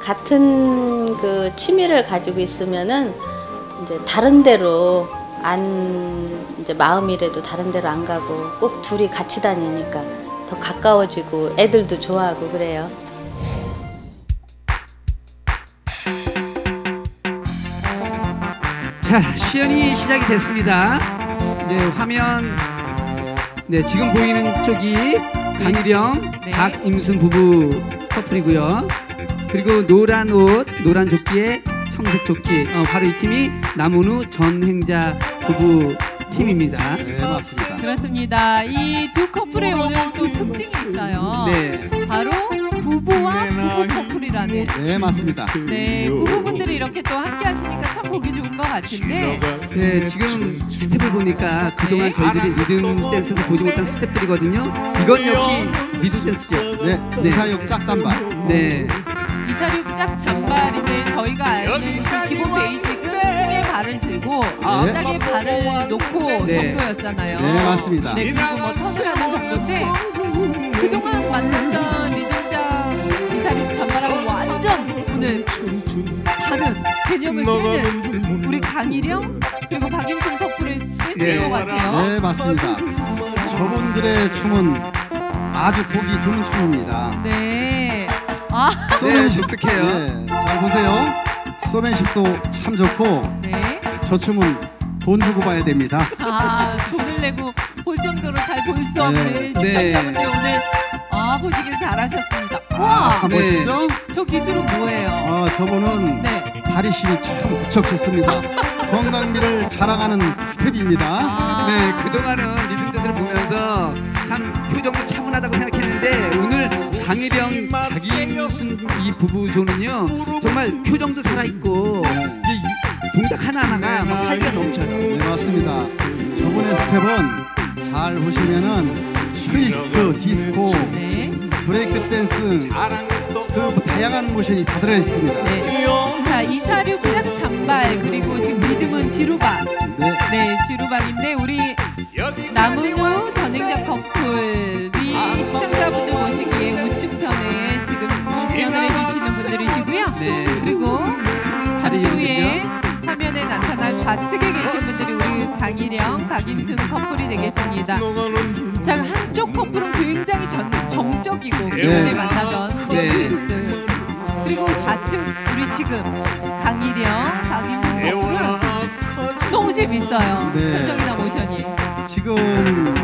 같은 그 취미를 가지고 있으면은 이제 다른 데로 안 이제 마음이라도 다른 데로 안 가고 꼭 둘이 같이 다니니까 더 가까워지고 애들도 좋아하고 그래요. 자, 시연이 시작이 됐습니다. 네, 화면 네 지금 보이는 쪽이 강일형, 네. 박임순 부부 커플이고요. 그리고 노란 옷, 노란 조끼에 청색 조끼. 바로 이 팀이 남은우 전행자 부부 팀입니다. 네, 맞습니다. 그렇습니다. 이 두 커플의 오늘 또 특징이 있어요. 네. 바로 부부와 부부 커플이라는. 네, 맞습니다. 네, 부부분들이 이렇게 또 함께 하시니까 참 보기 좋은 것 같은데. 네, 지금 스텝을 보니까 그동안 네. 저희들이 리듬 댄스에서 보지 못한 스텝들이거든요. 이건 역시 리듬 댄스죠. 네, 이사역 짝잠발. 네. 이사육 짝 잠발인데 저희가 아는 그 기본 베이직은 짝의 발을 들고 네. 짝의 발을 놓고 네. 정도였잖아요. 네, 맞습니다. 네, 그리고 뭐 턴을 하는 정도인데 그동안 만났던 리듬짝 이사육 잠발하고 완전 오늘 다른 개념을 깨는 우리 강일영 그리고 박윤중 커플의 댄스인 것 같아요. 네, 맞습니다. 저분들의 춤은 아주 보기 드문 춤입니다. 네. 아, 소맨십 특해요. 네, 잘 보세요. 소맨십도 참 좋고 네. 저 춤은 돈 주고 봐야 됩니다. 아, 돈을 내고 볼 정도로 잘 볼 수 없는 시청자분들 네. 오늘 보시길 잘하셨습니다. 와, 멋있죠? 네. 저 기술은 뭐예요? 저분은 네. 다리 힘이 참 무척 좋습니다. 건강미를 자랑하는 스텝입니다. 네, 그동안은 리듬댄스를 보면서 참 표정도 차분하다고 생각했는데 오늘 강일형, 박임순 이 부부조는요 정말 표정도 살아있고 동작 하나하나가 막 활기가 넘쳐요. 네, 맞습니다. 저번에 스텝은 잘 보시면은 트위스트, 디스코, 네. 브레이크 댄스 그 다양한 모션이 다 들어있습니다. 네. 자, 246 짝 잠발 그리고 지금 리듬은 지루박. 네, 네 지루박인데 우리 남은우 전행자 커플이 시청자분들 보시기에 우측편에 지금 공연을 해주시는 분들이시고요. 네. 그리고 잠시 후에 화면에 나타날 좌측에 계신 분들이 우리 강일형, 박임순 커플이 되겠습니다. 자, 한쪽 커플은 굉장히 정적이고 기존에 네. 만나던 커플들 네. 그리고 좌측 우리 지금 강일형, 박임순 커플은 너무 재밌어요. 네. 표정이나 모션이. 지금